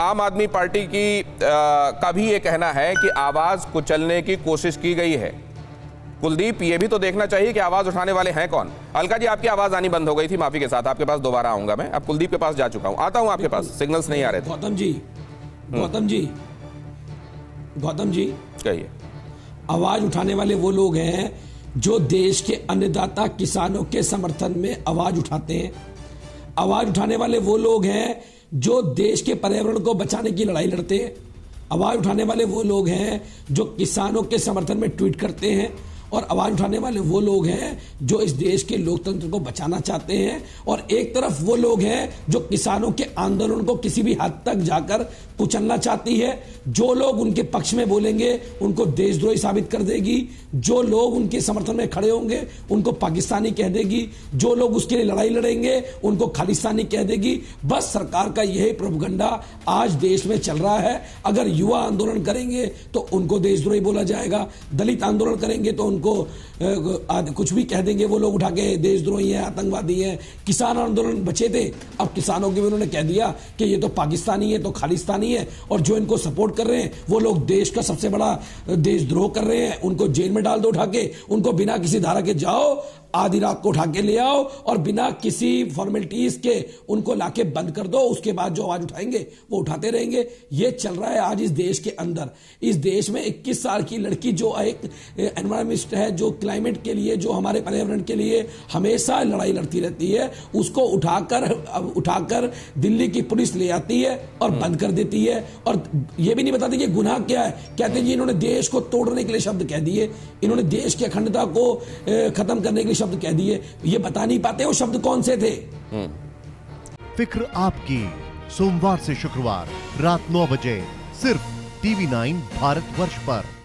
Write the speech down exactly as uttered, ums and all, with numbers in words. आम आदमी पार्टी की आ, का भी ये कहना है कि आवाज कुचलने की कोशिश की गई है। कुलदीप, ये भी तो देखना चाहिए कि आवाज उठाने वाले हैं कौन। अलका जी, आपकी आवाज आनी बंद हो गई थी, माफी के साथ आपके पास दोबारा आऊंगा मैं। अब कुलदीप के पास जा चुका हूं, आता हूं आपके पास, सिग्नल्स नहीं आ रहे थे। गौतम जी गौतम जी गौतम जी कहिए। आवाज उठाने वाले वो लोग हैं जो देश के अन्नदाता किसानों के समर्थन में आवाज उठाते हैं। आवाज उठाने वाले वो लोग हैं जो देश के पर्यावरण को बचाने की लड़ाई लड़ते हैं। आवाज उठाने वाले वो लोग हैं जो किसानों के समर्थन में ट्वीट करते हैं। और आवाज उठाने वाले वो लोग हैं जो इस देश के लोकतंत्र को बचाना चाहते हैं। और एक तरफ वो लोग हैं जो किसानों के आंदोलन को किसी भी हद तक जाकर कुचलना चाहती है। जो लोग उनके पक्ष में बोलेंगे उनको देशद्रोही साबित कर देगी, जो लोग उनके समर्थन में खड़े होंगे उनको पाकिस्तानी कह देगी, जो लोग उसके लिए लड़ाई लड़ेंगे उनको खालिस्तानी कह देगी। बस सरकार का यही प्रोपगंडा आज देश में चल रहा है। अगर युवा आंदोलन करेंगे तो उनको देशद्रोही बोला जाएगा, दलित आंदोलन करेंगे तो को कुछ भी कह देंगे वो लोग उठा के, देशद्रोही है, आतंकवादी है। किसान आंदोलन बचे थे, अब किसानों के भी उन्होंने कह दिया कि ये तो पाकिस्तानी है, तो खालिस्तानी है। और जो इनको सपोर्ट कर रहे हैं वो लोग देश का सबसे बड़ा देशद्रोह कर रहे हैं, उनको जेल में डाल दो उठा के। उनको बिना किसी धारा के जाओ, आधी रात को उठा के ले आओ और बिना किसी फॉर्मेलिटीज के उनको लाके बंद कर दो। उसके बाद जो आवाज उठाएंगे वो उठाते रहेंगे। ये चल रहा है आज इस देश के अंदर। इस देश में इक्कीस साल की लड़की जो एक एनवायरमेंट है, जो क्लाइमेट के लिए, जो हमारे पर्यावरण के लिए हमेशा लड़ाई लड़ती रहती है, उसको उठाकर उठाकर दिल्ली की पुलिस ले आती है और बंद कर देती है। और ये भी नहीं बताती कि गुनाह क्या है। कहते जी इन्होंने देश को तोड़ने के लिए शब्द कह दिए, इन्होंने देश की अखंडता को खत्म करने के लिए शब्द कह दिए। ये बता नहीं पाते वो शब्द कौन से थे। फिक्र आपकी, सोमवार से शुक्रवार रात नौ बजे सिर्फ टीवी नाइन भारत वर्ष पर।